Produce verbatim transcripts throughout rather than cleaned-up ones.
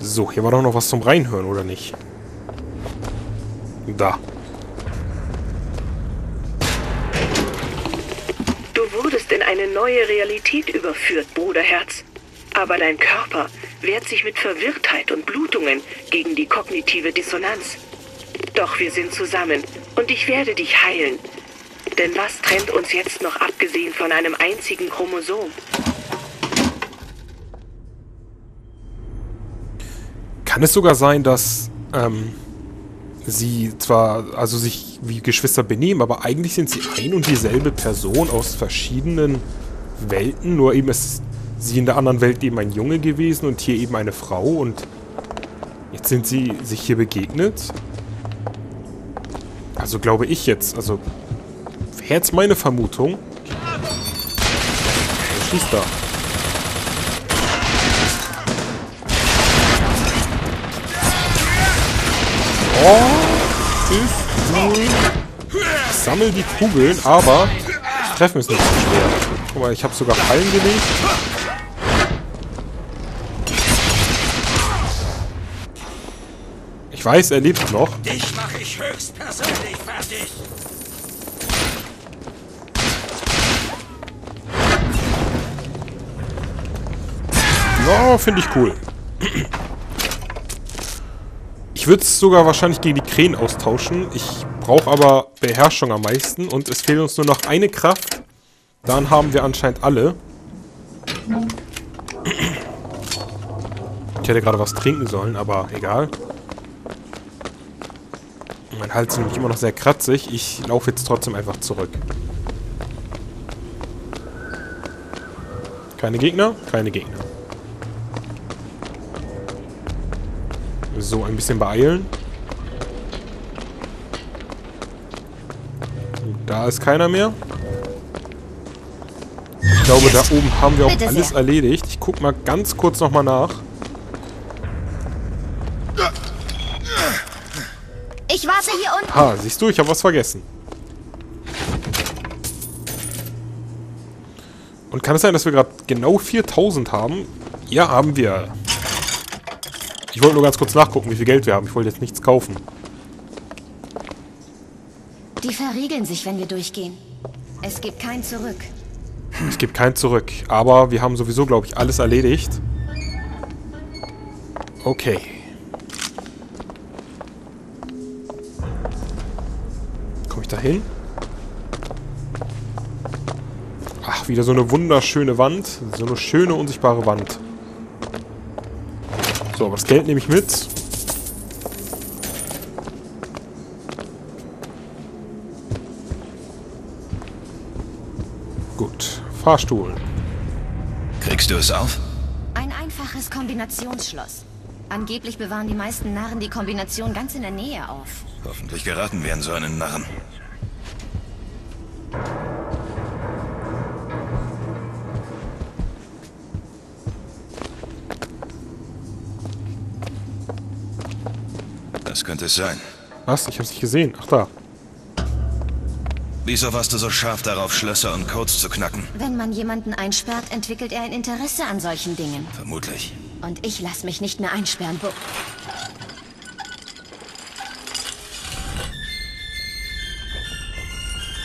So, hier war doch noch was zum Reinhören, oder nicht? Da. Du wurdest in eine neue Realität überführt, Bruderherz. Aber dein Körper wehrt sich mit Verwirrtheit und Blutungen gegen die kognitive Dissonanz. Doch wir sind zusammen und ich werde dich heilen. Denn was trennt uns jetzt noch abgesehen von einem einzigen Chromosom? Kann es sogar sein, dass ähm, sie zwar also sich wie Geschwister benehmen, aber eigentlich sind sie ein und dieselbe Person aus verschiedenen Welten, nur eben ist sie in der anderen Welt eben ein Junge gewesen und hier eben eine Frau und jetzt sind sie sich hier begegnet? Also glaube ich jetzt, also wäre jetzt meine Vermutung. Er schießt da. Oh, ist gut. Ich sammle die Kugeln, aber das Treffen ist nicht so schwer. Guck mal, ich habe sogar Fallen gelegt. Ich weiß, er lebt noch. Dich mache ich höchstpersönlich fertig. Oh, finde ich cool. Ich würde es sogar wahrscheinlich gegen die Krähen austauschen. Ich brauche aber Beherrschung am meisten. Und es fehlt uns nur noch eine Kraft. Dann haben wir anscheinend alle. Ich hätte gerade was trinken sollen, aber egal. Mein Hals ist nämlich immer noch sehr kratzig. Ich laufe jetzt trotzdem einfach zurück. Keine Gegner? Keine Gegner. So, ein bisschen beeilen. Da ist keiner mehr. Ich glaube, da oben haben wir auch alles erledigt. Ich guck mal ganz kurz nochmal nach. Ich warte hier unten. Ah, siehst du, ich habe was vergessen. Und kann es sein, dass wir gerade genau viertausend haben? Ja, haben wir. Ich wollte nur ganz kurz nachgucken, wie viel Geld wir haben. Ich wollte jetzt nichts kaufen. Die verriegeln sich, wenn wir durchgehen. Es gibt kein Zurück. Es gibt kein Zurück. Aber wir haben sowieso, glaube ich, alles erledigt. Okay. Komme ich da hin? Ach, wieder so eine wunderschöne Wand. So eine schöne, unsichtbare Wand. So, aber das Geld nehme ich mit. Gut. Fahrstuhl. Kriegst du es auf? Ein einfaches Kombinationsschloss. Angeblich bewahren die meisten Narren die Kombination ganz in der Nähe auf. Hoffentlich geraten wir an so einen Narren. Könnte es sein. Was? Ich hab's nicht gesehen. Ach, da. Wieso warst du so scharf darauf, Schlösser und Codes zu knacken? Wenn man jemanden einsperrt, entwickelt er ein Interesse an solchen Dingen. Vermutlich. Und ich lass mich nicht mehr einsperren, Booker.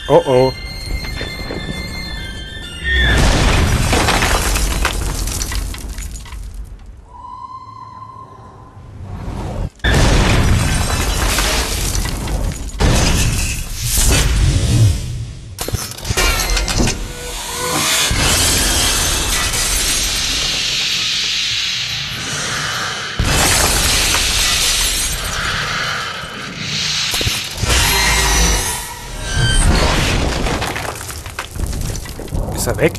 Oh oh. Ist er weg?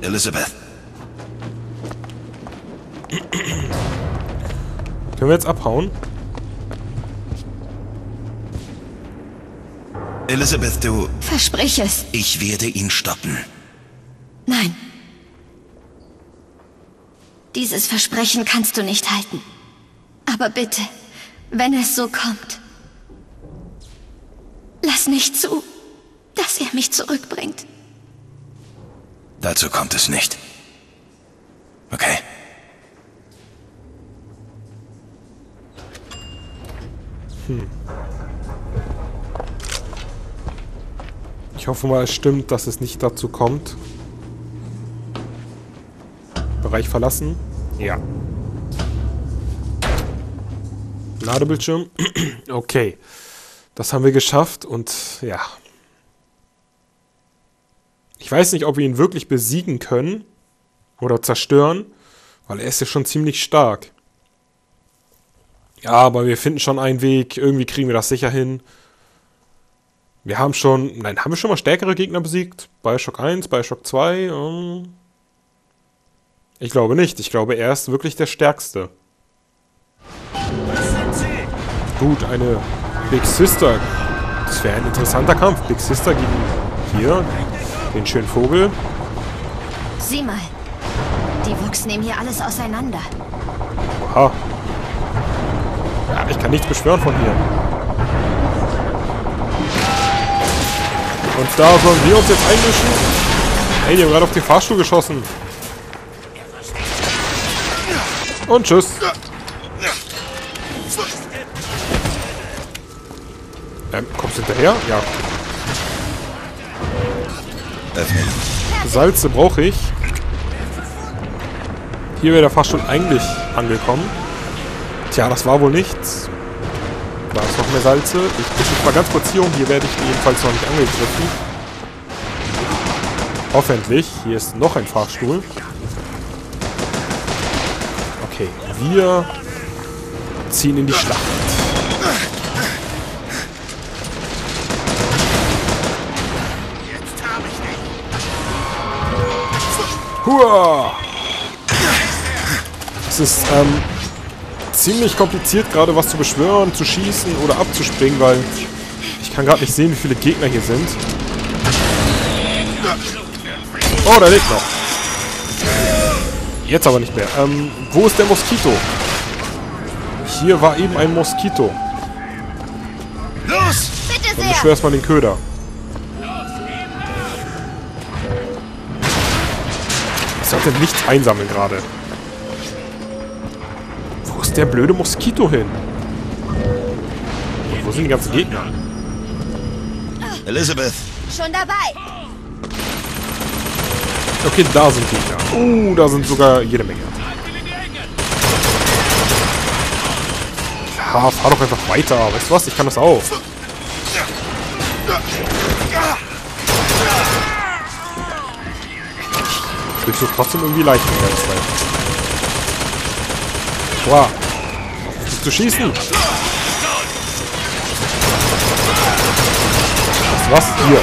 Elizabeth. Können wir jetzt abhauen? Elizabeth, du... Versprich es. Ich werde ihn stoppen. Nein. Dieses Versprechen kannst du nicht halten. Aber bitte, wenn es so kommt, lass nicht zu. dass er mich zurückbringt. Dazu kommt es nicht. Okay. Hm. Ich hoffe mal, es stimmt, dass es nicht dazu kommt. Bereich verlassen? Ja. Ladebildschirm. Okay. Das haben wir geschafft und ja. Ich weiß nicht, ob wir ihn wirklich besiegen können oder zerstören, weil er ist ja schon ziemlich stark. Ja, aber wir finden schon einen Weg. Irgendwie kriegen wir das sicher hin. Wir haben schon... Nein, haben wir schon mal stärkere Gegner besiegt? Bioshock eins, Bioshock zwei? Ähm ich glaube nicht. Ich glaube, er ist wirklich der Stärkste. Gut, eine Big Sister. Das wäre ein interessanter Kampf. Big Sister gegen hier den schönen Vogel. Sieh mal. Die Vox nehmen hier alles auseinander. Aha. Ja, ich kann nichts beschwören von hier. Und da sollen wir uns jetzt einmischen. Hey, die haben gerade auf den Fahrstuhl geschossen. Und tschüss. Ähm, kommst du hinterher? Ja. Salze brauche ich. Hier wäre der Fahrstuhl eigentlich angekommen. Tja, das war wohl nichts. Da ist noch mehr Salze. Ich pushe mal ganz kurz hier um. Hier werde ich jedenfalls noch nicht angegriffen. Hoffentlich. Hier ist noch ein Fahrstuhl. Okay, wir ziehen in die Schlacht. Hua! Es ist, ähm... ziemlich kompliziert, gerade was zu beschwören, zu schießen oder abzuspringen, weil ich kann gerade nicht sehen, wie viele Gegner hier sind. Oh, da lebt noch. Jetzt aber nicht mehr. Ähm, wo ist der Moskito? Hier war eben ein Moskito. Los! Bitte sehr! Dann beschwör erstmal den Köder. Ich sollte nichts einsammeln gerade. Der blöde Moskito hin. Und wo sind die ganzen Gegner? Elizabeth. Schon dabei. Okay, da sind Gegner. Oh, uh, da sind sogar jede Menge. Ja, fahr doch einfach weiter. Weißt du was? Ich kann das auch. Kriegst du trotzdem irgendwie leicht in der Zeit. Wow. Zu schießen. Was war's hier?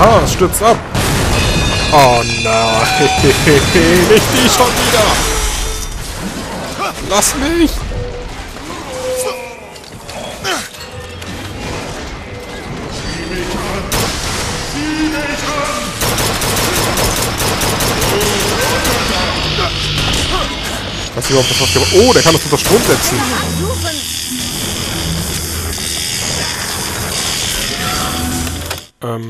Aha, es stürzt ab. Oh nein. Nicht die schon wieder. Lass mich. Was überhaupt was gemacht? Oh, der kann das unter Strom setzen. Ähm,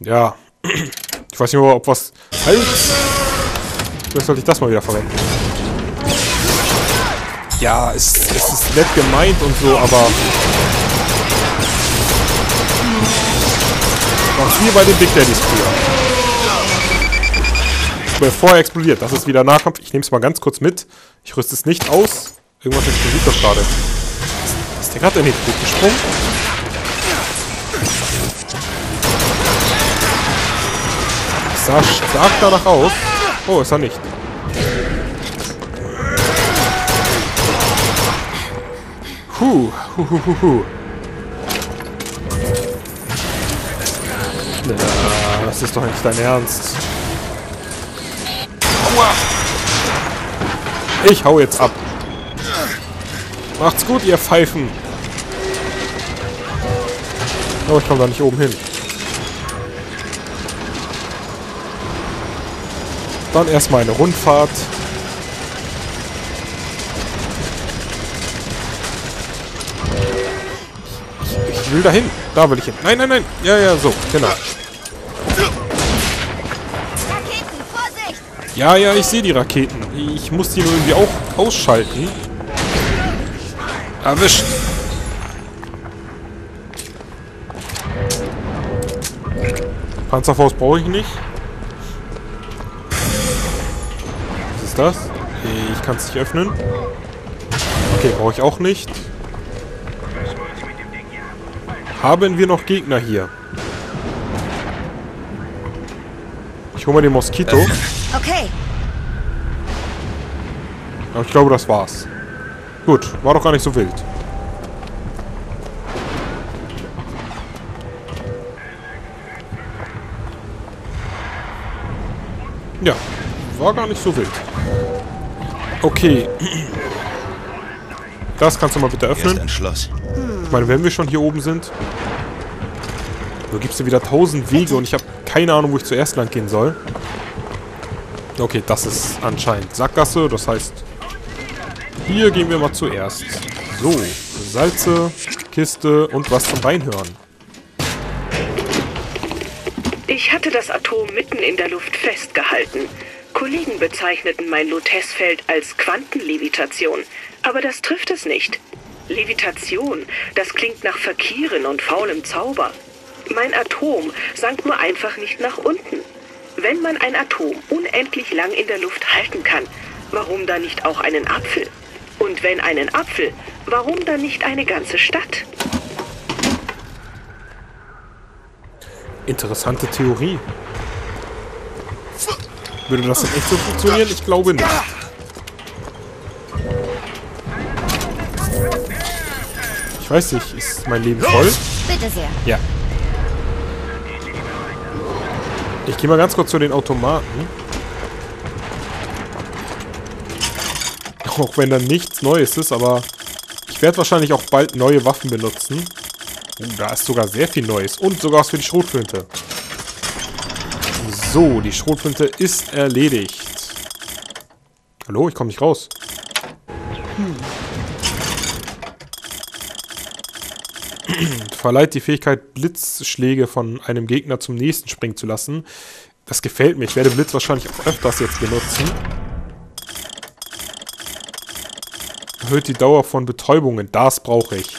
ja. Ich weiß nicht, ob was... Halt! Vielleicht sollte ich das mal wieder verwenden. Ja, es, es ist nett gemeint und so, aber... Was hier bei den Big Daddys früher. Bevor er explodiert. Das ist wieder Nahkampf. Ich nehme es mal ganz kurz mit. Ich rüste es nicht aus. Irgendwas explodiert doch gerade. Ist der gerade in den Weg gesprungen? Das sah stark danach aus. Oh, ist er nicht. Huh. Huh, huh, huh, huh. Na, das ist doch nicht dein Ernst. Ich hau jetzt ab. Macht's gut, ihr Pfeifen. Aber ich komme da nicht oben hin. Dann erstmal eine Rundfahrt. Ich will da hin. Da will ich hin. Nein, nein, nein. Ja, ja, so. Genau. Raketen, Vorsicht! Ja, ja, ich sehe die Raketen. Ich muss die nur irgendwie auch ausschalten. Erwischt. Panzerfaust brauche ich nicht. Was ist das? Ich kann es nicht öffnen. Okay, brauche ich auch nicht. Haben wir noch Gegner hier? Ich hole mal den Moskito. Okay. Aber ich glaube, das war's. Gut, war doch gar nicht so wild. Ja, war gar nicht so wild. Okay. Das kannst du mal bitte öffnen. Hier ist ein Schloss. Ich meine, wenn wir schon hier oben sind. Da gibt es ja wieder tausend Wege und ich habe keine Ahnung, wo ich zuerst lang gehen soll. Okay, das ist anscheinend Sackgasse. Das heißt, hier gehen wir mal zuerst. So, Salze, Kiste und was zum Reinhören. Ich hatte das Atom mitten in der Luft festgehalten. Kollegen bezeichneten mein Lotesfeld als Quantenlevitation, aber das trifft es nicht. Levitation, das klingt nach Verkehren und faulem Zauber. Mein Atom sank nur einfach nicht nach unten. Wenn man ein Atom unendlich lang in der Luft halten kann, warum dann nicht auch einen Apfel? Und wenn einen Apfel, warum dann nicht eine ganze Stadt? Interessante Theorie. Würde das denn echt so funktionieren? Ich glaube nicht. Ich weiß nicht, ist mein Leben voll? Bitte sehr. Ja. Ich gehe mal ganz kurz zu den Automaten. Auch wenn da nichts Neues ist, aber ich werde wahrscheinlich auch bald neue Waffen benutzen. Da ist sogar sehr viel Neues. Und sogar was für die Schrotflinte. So, die Schrotflinte ist erledigt. Hallo, ich komme nicht raus. Hm. Verleiht die Fähigkeit, Blitzschläge von einem Gegner zum nächsten springen zu lassen. Das gefällt mir. Ich werde Blitz wahrscheinlich auch öfters jetzt benutzen. Erhöht die Dauer von Betäubungen. Das brauche ich.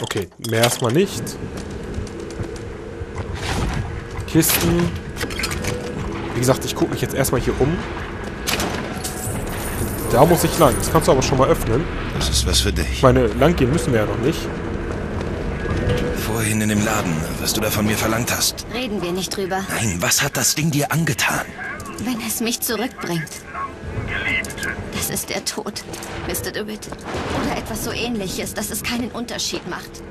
Okay, mehr erstmal nicht. Kisten. Wie gesagt, ich gucke mich jetzt erstmal hier um. Da muss ich lang. Das kannst du aber schon mal öffnen. Das ist was für dich. Ich meine, lang gehen müssen wir ja noch nicht. Vorhin in dem Laden, was du da von mir verlangt hast. Reden wir nicht drüber. Nein, was hat das Ding dir angetan? Wenn es mich zurückbringt. Das ist der Tod, Mister DeWitt. Oder etwas so Ähnliches, dass es keinen Unterschied macht.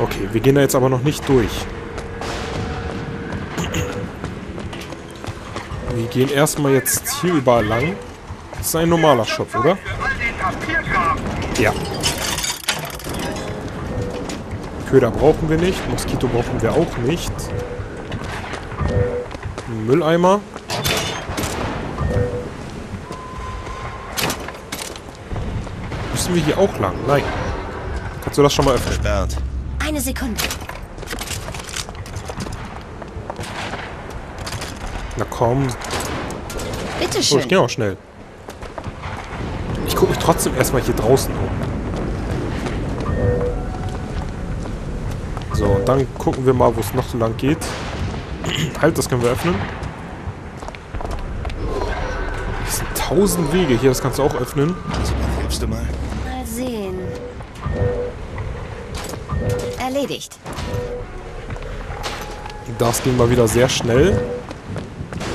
Okay, wir gehen da jetzt aber noch nicht durch. Wir gehen erstmal jetzt hier überall lang. Das ist ein normaler Shop, oder? Ja. Köder brauchen wir nicht. Moskito brauchen wir auch nicht. Mülleimer. Müssen wir hier auch lang? Nein. Kannst du das schon mal öffnen? Versperrt. Eine Sekunde. Na komm. Bitte schön. Oh, ich gehe auch schnell. Ich gucke mich trotzdem erstmal hier draußen um. So, dann gucken wir mal, wo es noch so lang geht. Halt, das können wir öffnen. Es sind tausend Wege hier, das kannst du auch öffnen. Hilfst du mal? Mal sehen. Erledigt. Das ging mal wieder sehr schnell.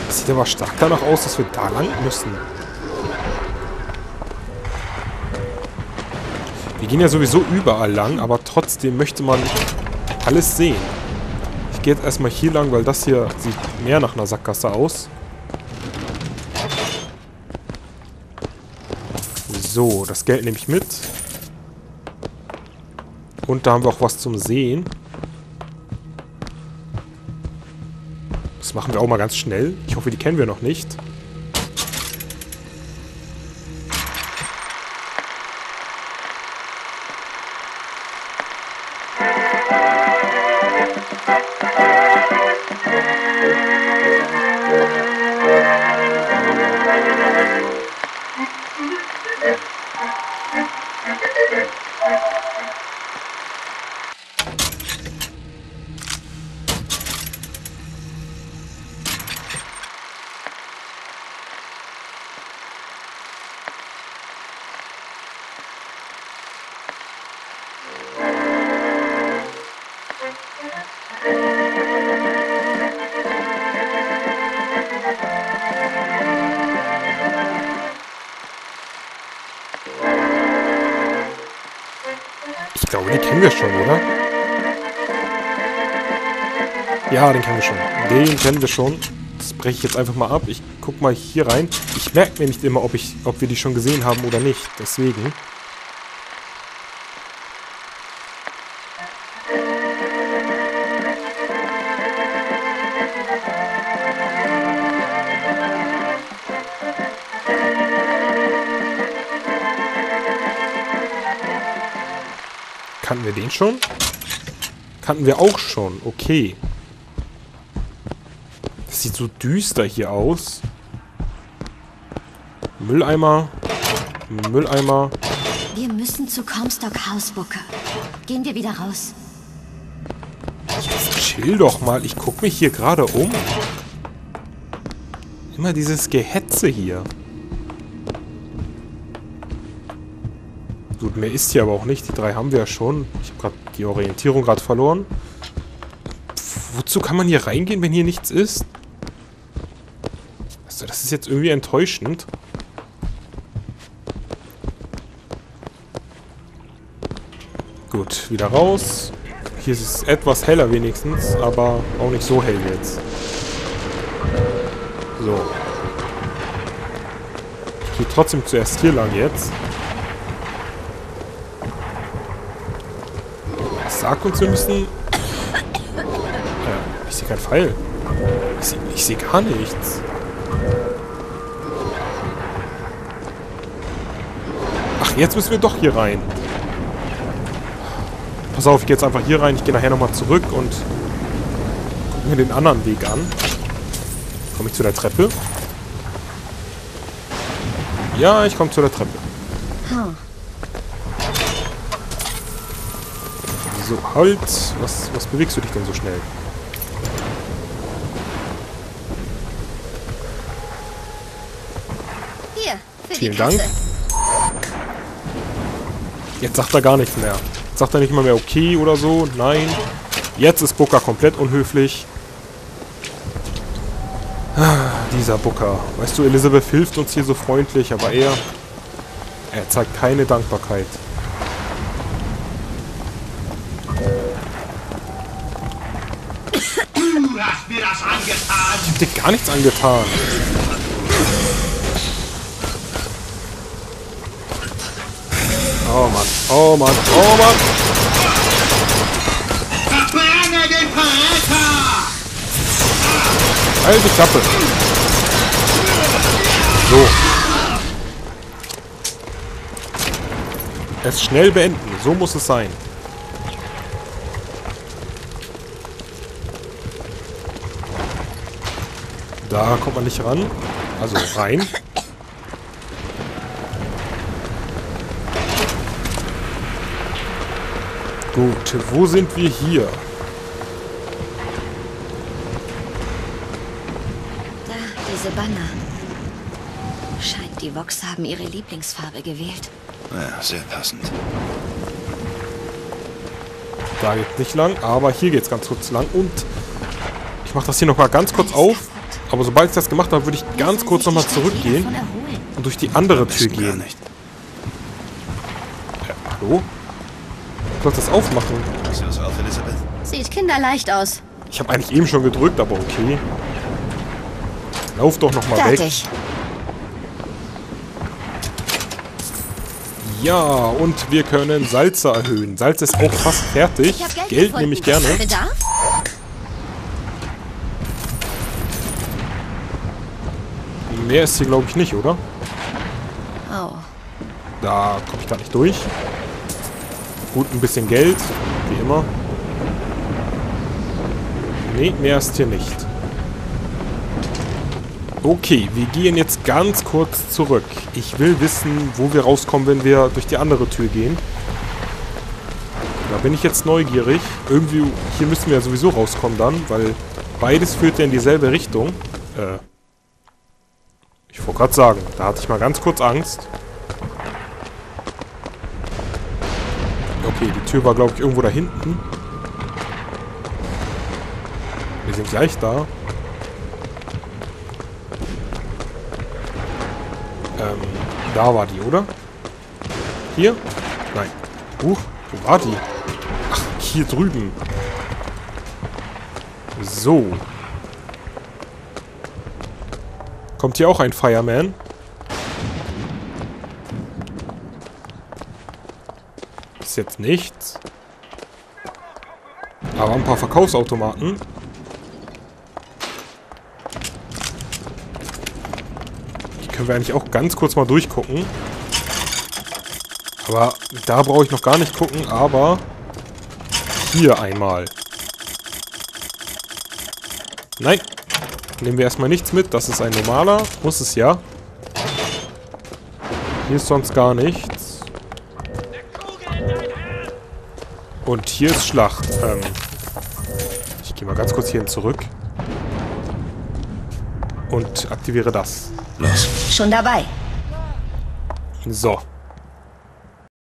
Das sieht aber stark danach aus, dass wir da lang müssen. Wir gehen ja sowieso überall lang, aber trotzdem möchte man alles sehen. Ich gehe jetzt erstmal hier lang, weil das hier sieht mehr nach einer Sackgasse aus. So, das Geld nehme ich mit. Und da haben wir auch was zum Sehen. Das machen wir auch mal ganz schnell. Ich hoffe, die kennen wir noch nicht. Ich glaube, die kennen wir schon, oder? Ja, den kennen wir schon. Den kennen wir schon. Das breche ich jetzt einfach mal ab. Ich guck mal hier rein. Ich merke mir nicht immer, ob, ich, ob wir die schon gesehen haben oder nicht. Deswegen. Kannten wir den schon? Kannten wir auch schon. Okay. Das sieht so düster hier aus. Mülleimer. Mülleimer. Wir müssen zu Comstock House, Booker. Gehen wir wieder raus. Jetzt chill doch mal. Ich guck mich hier gerade um. Immer dieses Gehetze hier. Gut, mehr ist hier aber auch nicht. Die drei haben wir ja schon. Ich habe gerade die Orientierung gerade verloren. Pff, wozu kann man hier reingehen, wenn hier nichts ist? Also das ist jetzt irgendwie enttäuschend. Gut, wieder raus. Hier ist es etwas heller wenigstens, aber auch nicht so hell jetzt. So. Ich gehe trotzdem zuerst hier lang jetzt. Sag uns, wir müssen... Ja, ich sehe keinen Pfeil. Ich sehe ich seh gar nichts. Ach, jetzt müssen wir doch hier rein. Pass auf, ich gehe jetzt einfach hier rein. Ich gehe nachher nochmal zurück und gucke mir den anderen Weg an. Komme ich zu der Treppe? Ja, ich komme zu der Treppe. Hm. So, halt. Was, was bewegst du dich denn so schnell? Hier, für vielen die Dank. Kasse. Jetzt sagt er gar nichts mehr. Jetzt sagt er nicht mal mehr okay oder so. Nein. Jetzt ist Booker komplett unhöflich. Ah, dieser Booker. Weißt du, Elizabeth hilft uns hier so freundlich, aber er... Er zeigt keine Dankbarkeit. Ich hab dir gar nichts angetan. Oh Mann, oh Mann, oh Mann. Verbrenne den Verräter! Halt die Klappe. So. Es schnell beenden, so muss es sein. Da kommt man nicht ran. Also rein. Gut, wo sind wir hier? Da, diese Banner. Scheint, die Vox haben ihre Lieblingsfarbe gewählt. Ja, sehr passend. Da geht's nicht lang, aber hier geht's ganz kurz lang. Und ich mache das hier nochmal ganz kurz auf. Aber sobald ich das gemacht habe, würde ich ganz kurz nochmal zurückgehen und durch die andere Tür gehen. Ja, hallo? Du sollst das aufmachen. Sieht kinderleicht aus. Ich habe eigentlich eben schon gedrückt, aber okay. Lauf doch nochmal weg. Ja, und wir können Salze erhöhen. Salz ist auch fast fertig. Geld nehme ich gerne. Mehr ist hier, glaube ich, nicht, oder? Oh. Da komme ich gar nicht durch. Gut, ein bisschen Geld, wie immer. Nee, mehr ist hier nicht. Okay, wir gehen jetzt ganz kurz zurück. Ich will wissen, wo wir rauskommen, wenn wir durch die andere Tür gehen. Da bin ich jetzt neugierig. Irgendwie, hier müssen wir ja sowieso rauskommen dann, weil beides führt ja in dieselbe Richtung. Äh. Ich wollte gerade sagen, da hatte ich mal ganz kurz Angst. Okay, die Tür war, glaube ich, irgendwo da hinten. Wir sind gleich da. Ähm, da war die, oder? Hier? Nein. Huch, wo war die? Ach, hier drüben. So. Kommt hier auch ein Fireman? Ist jetzt nichts. Aber ein paar Verkaufsautomaten. Können wir eigentlich auch ganz kurz mal durchgucken. Aber da brauche ich noch gar nicht gucken, aber hier einmal. Nein. Nehmen wir erstmal nichts mit. Das ist ein normaler. Muss es ja. Hier ist sonst gar nichts. Und hier ist Schlacht. Ähm, ich gehe mal ganz kurz hierhin zurück. Und aktiviere das. Los. Schon dabei. So.